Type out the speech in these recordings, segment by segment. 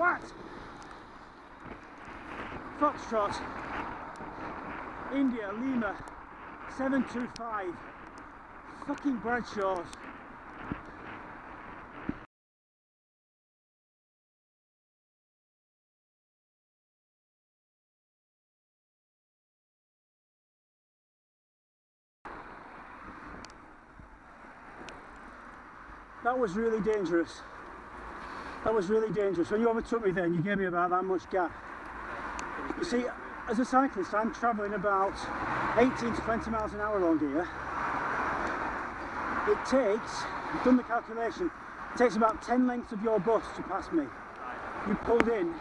Watch. Foxtrot, India, Lima, 725, fucking Bradshaws. That was really dangerous. That was really dangerous. When you overtook me then, you gave me about that much gap. You see, as a cyclist, I'm travelling about 18 to 20 miles an hour on here. It takes, I've done the calculation, it takes about 10 lengths of your bus to pass me. You pulled in.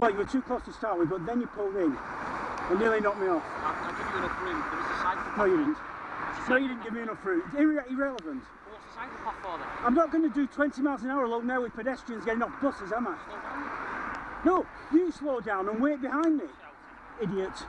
Well, you were too close to start with, but then you pulled in. And nearly knocked me off. I give you enough room. There was a cyclist. No, you didn't. No, you didn't give me enough room. Irrelevant. I'm not going to do 20 miles an hour alone now with pedestrians getting off buses, am I? No, you slow down and wait behind me, idiot.